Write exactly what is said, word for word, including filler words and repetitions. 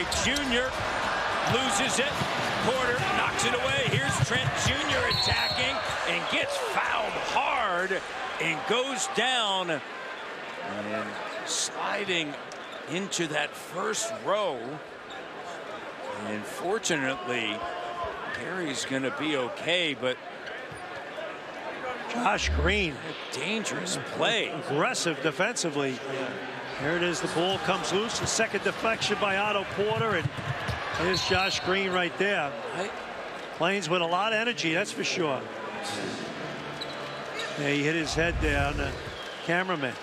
Hardaway Junior loses it. Porter knocks it away. Here's Trent Junior attacking and gets fouled hard and goes down. And sliding into that first row. And fortunately, Gary's going to be okay, but Josh Green, a dangerous play. Aggressive defensively. Yeah. Here it is, the ball comes loose. The second deflection by Otto Porter, and here's Josh Green right there. Right. Plays with a lot of energy, that's for sure. Yeah, he hit his head down, the cameraman.